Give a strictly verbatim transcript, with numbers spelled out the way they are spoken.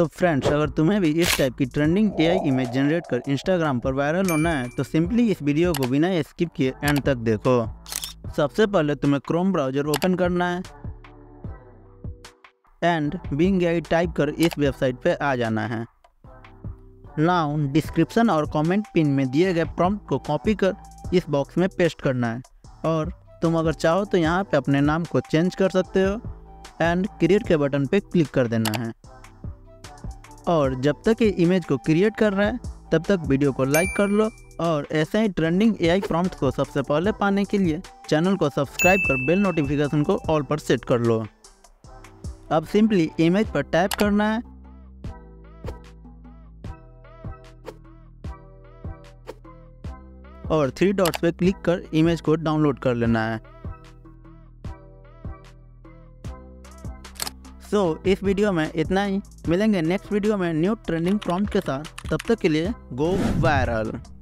तो फ्रेंड्स, अगर तुम्हें भी इस टाइप की ट्रेंडिंग एआई इमेज जनरेट कर इंस्टाग्राम पर वायरल होना है तो सिंपली इस वीडियो को बिना स्किप किए एंड तक देखो। सबसे पहले तुम्हें क्रोम ब्राउजर ओपन करना है एंड बिंग एआई टाइप कर इस वेबसाइट पे आ जाना है। नाउ डिस्क्रिप्शन और कमेंट पिन में दिए गए प्रॉम्प्ट को कॉपी कर इस बॉक्स में पेस्ट करना है और तुम अगर चाहो तो यहाँ पे अपने नाम को चेंज कर सकते हो एंड क्रिएट के बटन पे क्लिक कर देना है। और जब तक ये इमेज को क्रिएट कर रहा है तब तक वीडियो को लाइक कर लो और ऐसे ही ट्रेंडिंग एआई प्रॉम्प्ट को सबसे पहले पाने के लिए चैनल को सब्सक्राइब कर बेल नोटिफिकेशन को ऑल पर सेट कर लो। अब सिंपली इमेज पर टैप करना है और थ्री डॉट्स पे क्लिक कर इमेज को डाउनलोड कर लेना है। सो so, इस वीडियो में इतना ही। मिलेंगे नेक्स्ट वीडियो में न्यू ट्रेंडिंग प्रॉम्प्ट के साथ। तब तक के लिए गो वायरल।